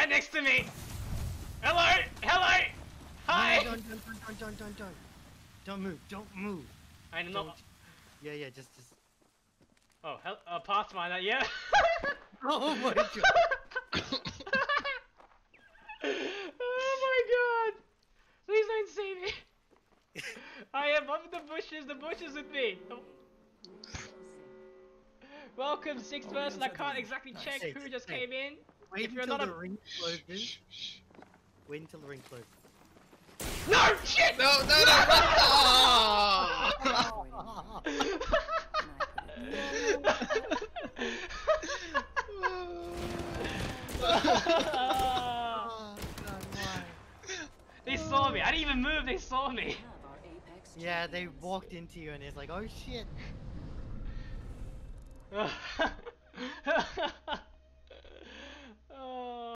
right next to me. Hello, hello, hi. No, don't. Don't move. I don't know. Yeah, just. Oh, hell, past mine, yeah. Oh my god. Oh my god. Please don't see me. I am up the bushes with me. Oh. Welcome, sixth person. I can't exactly check who just came in. Wait until the ring closes. Wait until the ring closes. No! Shit! No! Oh. They saw me. I didn't even move. They saw me. Yeah, they walked into you and it's like, oh shit.